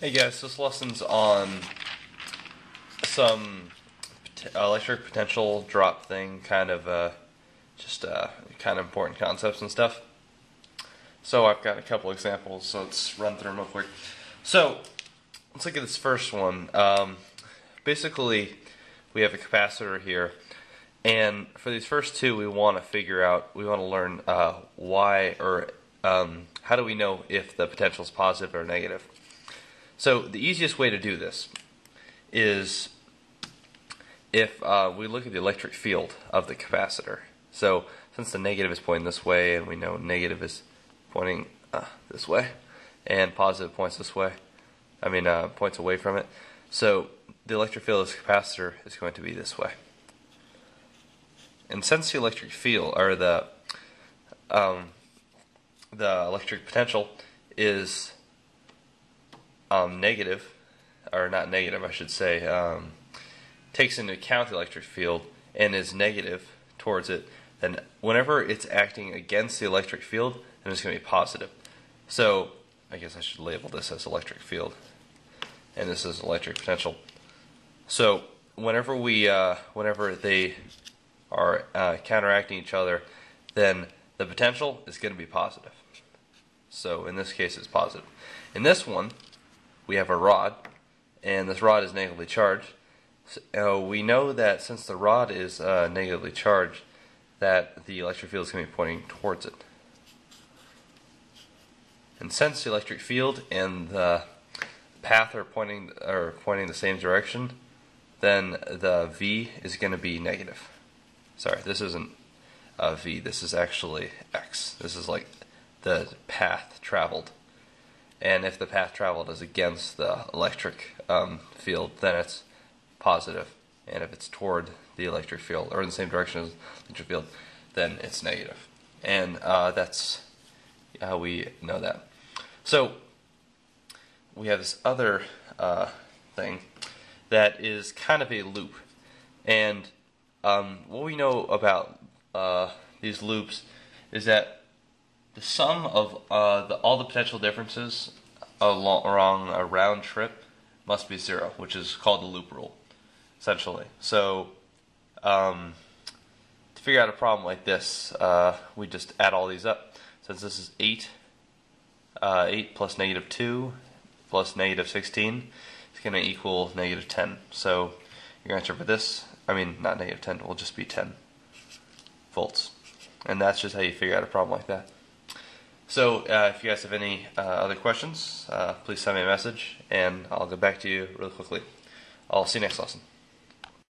Hey guys, this lesson's on some electric potential drop thing, kind of important concepts and stuff. So I've got a couple examples, so let's run through them real quick. So let's look at this first one. Basically, we have a capacitor here, and for these first two, we want to learn why, or how do we know if the potential is positive or negative? So the easiest way to do this is if we look at the electric field of the capacitor. So since the negative is pointing this way, and we know negative is pointing this way, and positive points this way, points away from it. So the electric field of this capacitor is going to be this way. And since the electric field, or the electric potential is takes into account the electric field and is negative towards it, then whenever it's acting against the electric field, then it's going to be positive. So I guess I should label this as electric field, and this is electric potential. So whenever they are counteracting each other, then the potential is going to be positive. So in this case, it's positive. In this one, we have a rod, and this rod is negatively charged. So we know that since the rod is negatively charged, that the electric field is going to be pointing towards it. And since the electric field and the path are pointing the same direction, then the V is going to be negative. Sorry, this isn't V. This is actually X. This is like the path traveled. And if the path traveled is against the electric field, then it's positive. And if it's toward the electric field, or in the same direction as the electric field, then it's negative. And that's how we know that. So we have this other thing that is kind of a loop. And what we know about these loops is that the sum of all the potential differences along a round trip must be zero, which is called the loop rule, essentially. So to figure out a problem like this, we just add all these up. Since this is 8 plus negative 2 plus negative 16 is going to equal negative 10. So your answer for this, not negative 10, will just be 10 volts. And that's just how you figure out a problem like that. So if you guys have any other questions, please send me a message, and I'll get back to you really quickly. I'll see you next lesson.